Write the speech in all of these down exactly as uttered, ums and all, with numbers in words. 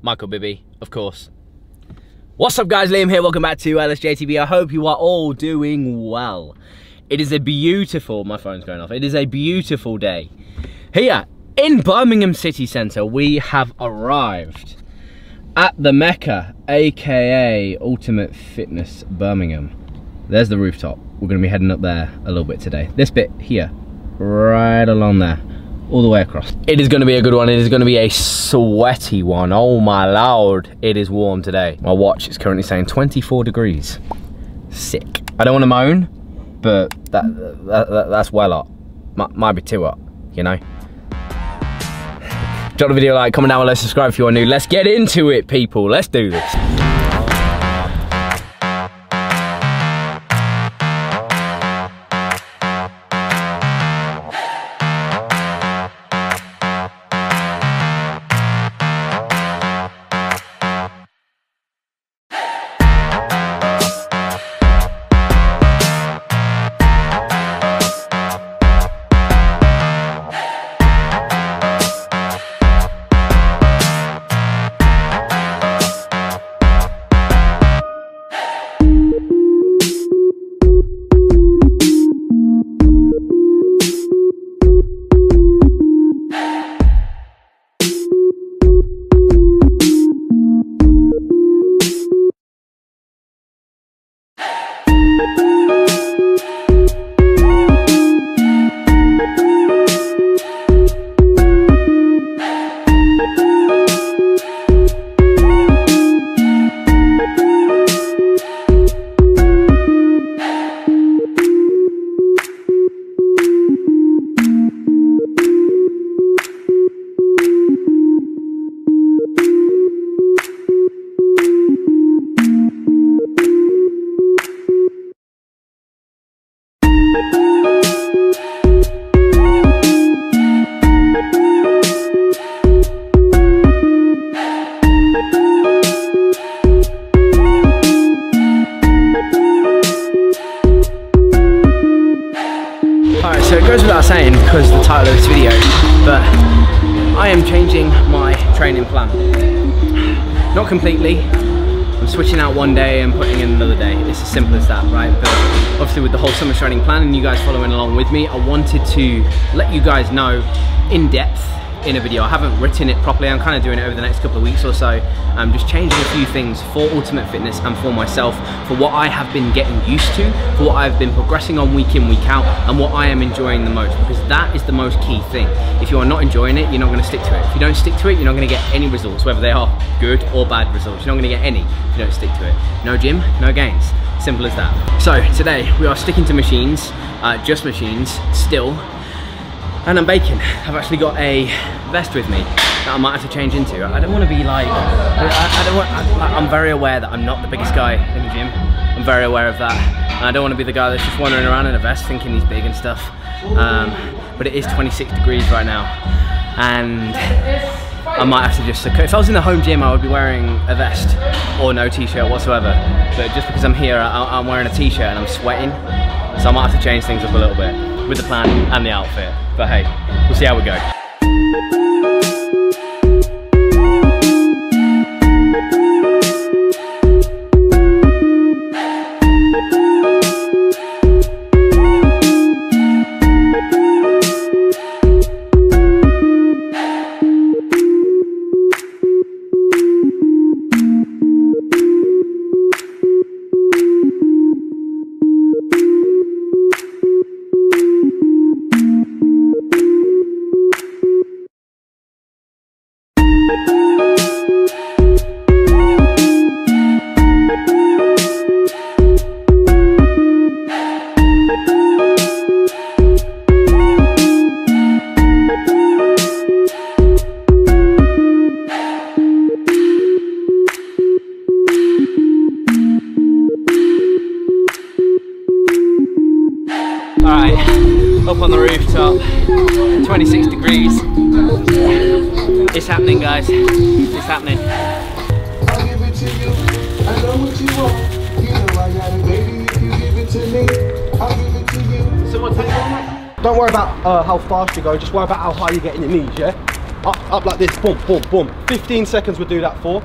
Michael Bibby, of course. What's up guys, Liam here, welcome back to L S J T V. I hope you are all doing well. It is a beautiful, my phone's going off, it is a beautiful day. Here, in Birmingham city centre, we have arrived at the Mecca, aka Ultimate Fitness Birmingham. There's the rooftop. We're gonna be heading up there a little bit today. This bit here, right along there, all the way across. It is gonna be a good one. It is gonna be a sweaty one. Oh my lord, it is warm today. My watch is currently saying twenty-four degrees. Sick. I don't wanna moan, but that, that, that that's well hot. Might, might be too hot, you know? Drop the video, like, comment down below, subscribe if you are new. Let's get into it, people. Let's do this. Saying because of the title of this video, but I am changing my training plan. Not completely, I'm switching out one day and putting in another day. It's as simple as that, right? But obviously with the whole summer training plan and you guys following along with me, I wanted to let you guys know in depth in a video. I haven't written it properly, I'm kind of doing it over the next couple of weeks or so. I'm just changing a few things for Ultimate Fitness and for myself, for what I have been getting used to, for what I've been progressing on week in, week out, and what I am enjoying the most, because that is the most key thing. If you are not enjoying it, you're not going to stick to it. If you don't stick to it, you're not going to get any results, whether they are good or bad results. You're not going to get any if you don't stick to it. No gym, no gains. Simple as that. So today we are sticking to machines, uh, just machines still, and I'm baking. I've actually got a vest with me that I might have to change into. I don't want to be like, I, I don't want, I, I'm very aware that I'm not the biggest guy in the gym. I'm very aware of that. And I don't want to be the guy that's just wandering around in a vest thinking he's big and stuff. Um, but it is twenty-six degrees right now. And I might have to just, if I was in the home gym, I would be wearing a vest or no t-shirt whatsoever. But just because I'm here, I, I'm wearing a t-shirt and I'm sweating. So I might have to change things up a little bit with the plan and the outfit. But hey, we'll see how we go. Up on the rooftop, twenty-six degrees. It's happening, guys. It's happening. I'll give it to you. I know what you want. You know I got it, baby. If you give it to me, I'll give it to you. Someone take it. Don't worry about uh, how fast you go, just worry about how high you get in your knees, yeah? Up, up like this, boom, boom, boom. fifteen seconds we'll do that for.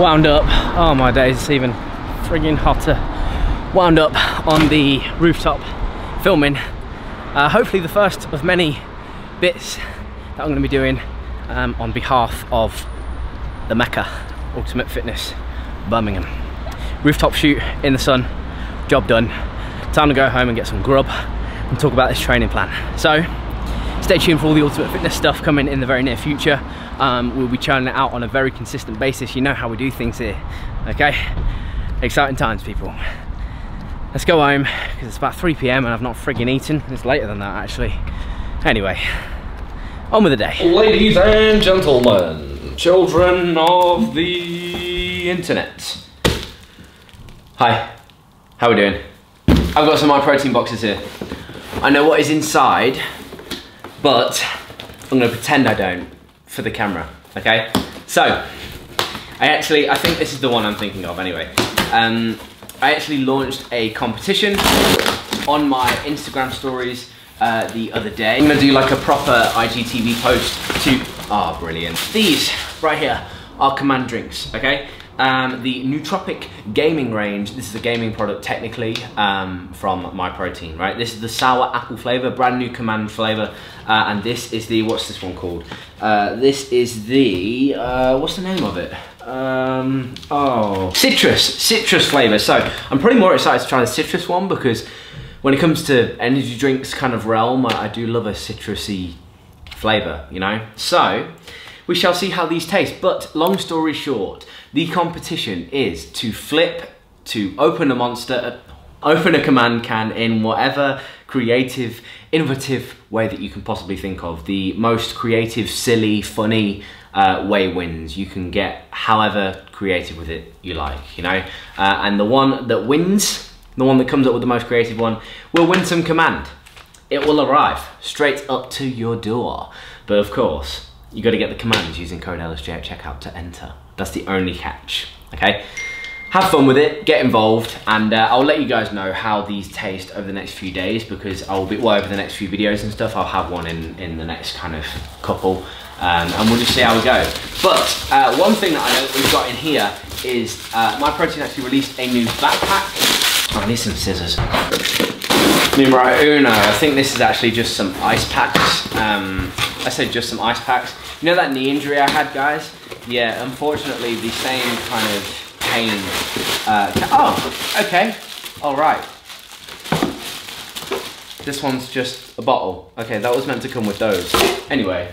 Wound up, oh my days, it's even friggin' hotter. Wound up on the rooftop filming. Uh, hopefully the first of many bits that I'm going to be doing um, on behalf of the Mecca, Ultimate Fitness Birmingham. Rooftop shoot in the sun, job done. Time to go home and get some grub and talk about this training plan. So stay tuned for all the Ultimate Fitness stuff coming in the very near future. Um, we'll be churning it out on a very consistent basis. You know how we do things here, okay? Exciting times, people. Let's go home, because it's about three p m and I've not friggin' eaten. It's later than that, actually. Anyway, on with the day. Ladies and gentlemen, children of the internet. Hi, how we doing? I've got some MyProtein boxes here. I know what is inside, but I'm gonna pretend I don't. For the camera, okay? So, I actually, I think this is the one I'm thinking of anyway. Um, I actually launched a competition on my Instagram stories uh, the other day. I'm gonna do like a proper I G T V post to, ah, oh, brilliant. These, right here, are Command drinks, okay? Um, the Nootropic Gaming Range, this is a gaming product technically um, from MyProtein, right? This is the sour apple flavour, brand new Command flavour, uh, and this is the, what's this one called? Uh, this is the, uh, what's the name of it? Um, oh, citrus, citrus flavour. So I'm probably more excited to try the citrus one because when it comes to energy drinks kind of realm, I, I do love a citrusy flavour, you know? So, we shall see how these taste, but long story short, the competition is to flip, to open a monster, open a Command can in whatever creative, innovative way that you can possibly think of. The most creative, silly, funny uh, way wins. You can get however creative with it you like, you know? Uh, and the one that wins, the one that comes up with the most creative one, will win some Command. It will arrive straight up to your door. But of course, you got to get the commands using code L S J at checkout to enter. That's the only catch, okay? Have fun with it, get involved, and uh, I'll let you guys know how these taste over the next few days because I'll be, well, over the next few videos and stuff, I'll have one in, in the next kind of couple, um, and we'll just see how we go. But uh, one thing that I know that we've got in here is uh, MyProtein actually released a new backpack. Oh, I need some scissors. Numero uno, I think this is actually just some ice packs. Um, I said just some ice packs. You know that knee injury I had, guys? Yeah, unfortunately, the same kind of pain. Uh, oh, okay, all right. This one's just a bottle. Okay, that was meant to come with those. Anyway,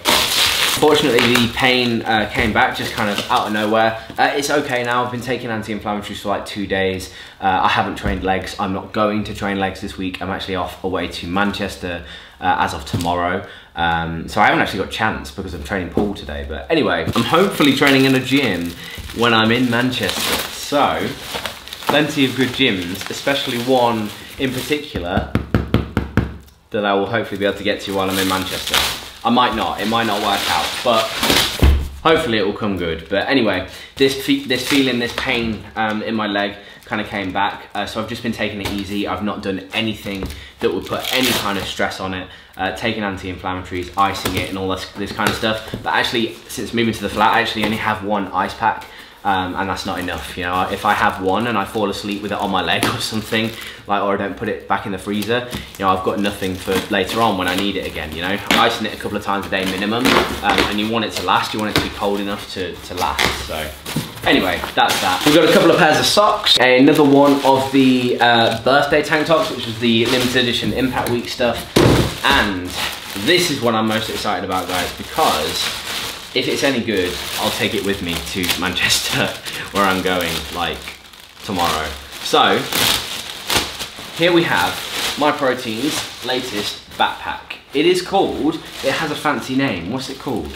fortunately, the pain uh, came back just kind of out of nowhere. Uh, it's okay now. I've been taking anti-inflammatories for like two days. Uh, I haven't trained legs. I'm not going to train legs this week. I'm actually off away to Manchester uh, as of tomorrow. Um, so I haven't actually got a chance because I'm training pool today, but anyway, I'm hopefully training in a gym when I'm in Manchester. So, plenty of good gyms, especially one in particular that I will hopefully be able to get to while I'm in Manchester. I might not, it might not work out, but hopefully it will come good. But anyway, this, fe this feeling, this pain um, in my leg kind of came back, uh, so I've just been taking it easy. I've not done anything that would put any kind of stress on it, uh, taking anti-inflammatories, icing it and all this, this kind of stuff. But actually, since moving to the flat, I actually only have one ice pack, um, and that's not enough. You know, if I have one and I fall asleep with it on my leg or something, like, or I don't put it back in the freezer, you know, I've got nothing for later on when I need it again, you know? I'm icing it a couple of times a day minimum, um, and you want it to last, you want it to be cold enough to, to last, so. Anyway, that's that. We've got a couple of pairs of socks, another one of the uh, birthday tank tops, which is the limited edition Impact Week stuff, and this is what I'm most excited about, guys, because if it's any good, I'll take it with me to Manchester, where I'm going, like, tomorrow. So here we have MyProtein's latest backpack. It is called, it has a fancy name, what's it called?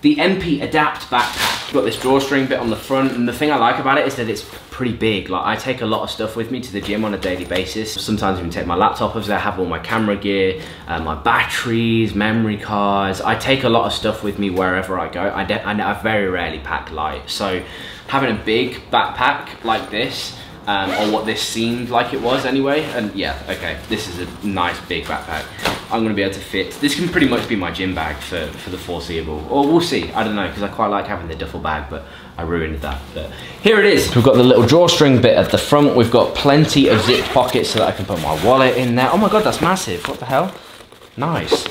The M P Adapt Backpack. You've got this drawstring bit on the front, and the thing I like about it is that it's pretty big. Like, I take a lot of stuff with me to the gym on a daily basis. Sometimes I even take my laptop, obviously I have all my camera gear, uh, my batteries, memory cards. I take a lot of stuff with me wherever I go. I, I, I very rarely pack light. So having a big backpack like this, Um, or what this seemed like it was anyway, and yeah, okay, this is a nice big backpack. I'm gonna be able to fit, this can pretty much be my gym bag for, for the foreseeable, or we'll see, I don't know, because I quite like having the duffel bag, but I ruined that, but here it is. We've got the little drawstring bit at the front, we've got plenty of zip pockets so that I can put my wallet in there. Oh my God, that's massive, what the hell? Nice.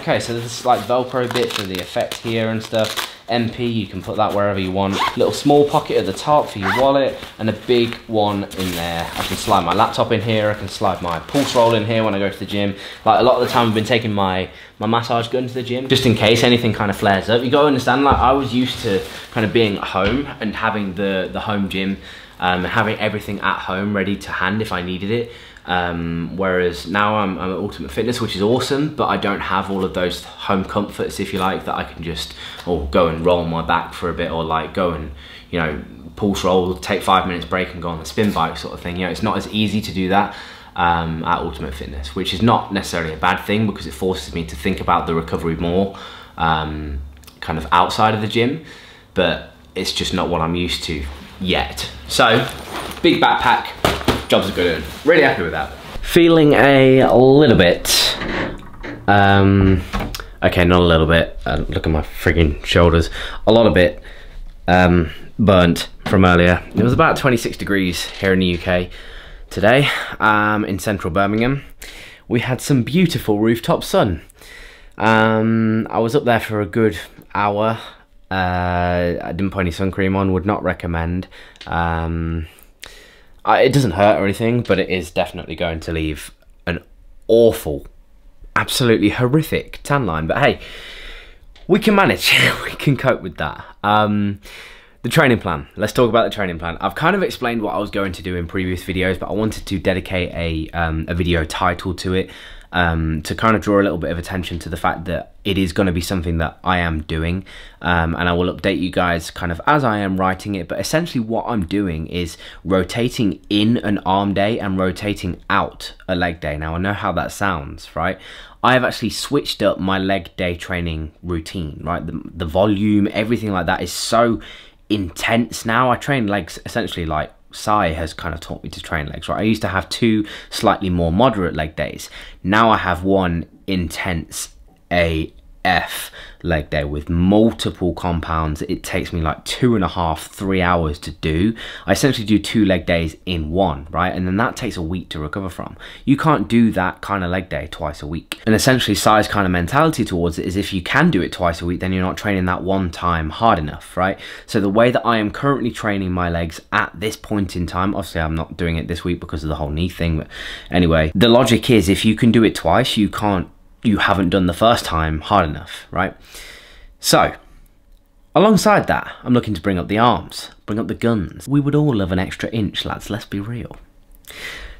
Okay, so there's like Velcro bit for the effect here and stuff. M P, you can put that wherever you want. Little small pocket at the top for your wallet, and a big one in there. I can slide my laptop in here, I can slide my pulse roll in here when I go to the gym. Like, a lot of the time I've been taking my, my massage gun to the gym, just in case anything kind of flares up. You gotta understand, like, I was used to kind of being at home and having the, the home gym, um, having everything at home ready to hand if I needed it. Um, whereas now I'm, I'm at Ultimate Fitness, which is awesome, but I don't have all of those home comforts, if you like, that I can just, or go and roll my back for a bit, or like go and, you know, pulse roll, take five minutes break and go on the spin bike sort of thing. You know, it's not as easy to do that um, at Ultimate Fitness, which is not necessarily a bad thing because it forces me to think about the recovery more, um, kind of outside of the gym, but it's just not what I'm used to yet. So, big backpack. Jobs are good. Really happy with that. Feeling a little bit, um, okay, not a little bit, uh, look at my friggin' shoulders, a lot of it um, burnt from earlier. It was about twenty-six degrees here in the U K today, um, in central Birmingham. We had some beautiful rooftop sun. Um, I was up there for a good hour. Uh, I didn't put any sun cream on, would not recommend. Um, It doesn't hurt or anything, but it is definitely going to leave an awful, absolutely horrific tan line. But hey, we can manage, we can cope with that. Um, the training plan, let's talk about the training plan. I've kind of explained what I was going to do in previous videos, but I wanted to dedicate a, um, a video title to it, um, to kind of draw a little bit of attention to the fact that it is going to be something that I am doing, um, and I will update you guys kind of as I am writing it, but essentially what I'm doing is rotating in an arm day and rotating out a leg day. Now, I know how that sounds, right? I have actually switched up my leg day training routine, right? The, the volume, everything like that is so intense now. I train legs essentially like Sai has kind of taught me to train legs, right? I used to have two slightly more moderate leg days. Now I have one intense A F leg day with multiple compounds. It takes me like two and a half, three hours to do. I essentially do two leg days in one, right? And then that takes a week to recover from. You can't do that kind of leg day twice a week. And essentially Sai's kind of mentality towards it is if you can do it twice a week, then you're not training that one time hard enough, right? So the way that I am currently training my legs at this point in time, obviously I'm not doing it this week because of the whole knee thing, but anyway, the logic is if you can do it twice, you can't you haven't done the first time hard enough, right? So, alongside that, I'm looking to bring up the arms, bring up the guns. We would all love an extra inch, lads, let's be real.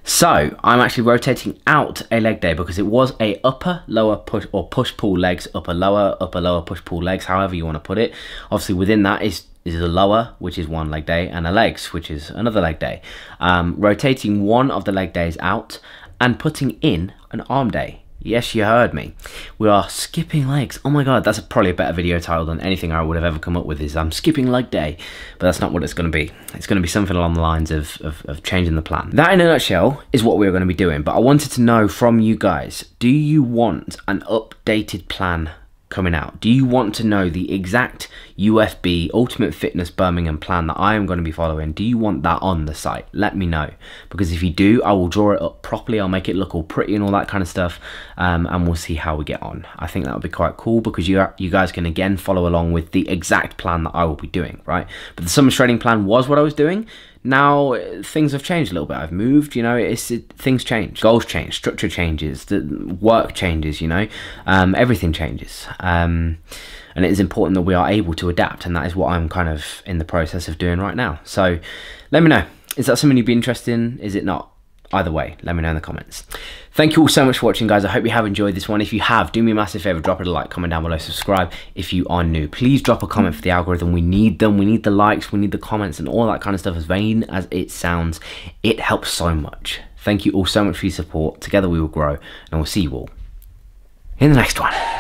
So, I'm actually rotating out a leg day because it was a upper, lower, push, or push-pull legs, upper, lower, upper, lower, push-pull legs, however you want to put it. Obviously, within that is is a lower, which is one leg day, and a legs, which is another leg day. Um, rotating one of the leg days out and putting in an arm day. Yes, you heard me. We are skipping legs. Oh my God, that's a, probably a better video title than anything I would have ever come up with, is I'm skipping leg day, but that's not what it's going to be. It's going to be something along the lines of, of, of changing the plan. That in a nutshell is what we're going to be doing, but I wanted to know from you guys, do you want an updated plan coming out? Do you want to know the exact U F B Ultimate Fitness Birmingham plan that I am going to be following? Do you want that on the site? Let me know, because if you do, I will draw it up properly. I'll make it look all pretty and all that kind of stuff, um, and we'll see how we get on. I think that would be quite cool because you are, you guys can again follow along with the exact plan that I will be doing, right? But the summer training plan was what I was doing. Now things have changed a little bit. I've moved, you know, it's it, things change, goals change, structure changes, the work changes, you know, um, everything changes, um, and it is important that we are able to adapt, and that is what I'm kind of in the process of doing right now. So let me know, Is that something you'd be interested in? Is it not? Either way, let me know in the comments. Thank you all so much for watching, guys. I hope you have enjoyed this one. If you have, do me a massive favor, drop it a like, comment down below, subscribe. If you are new, please drop a comment for the algorithm. We need them. We need the likes, we need the comments and all that kind of stuff. As vain as it sounds, it helps so much. Thank you all so much for your support. Together we will grow, and we'll see you all in the next one.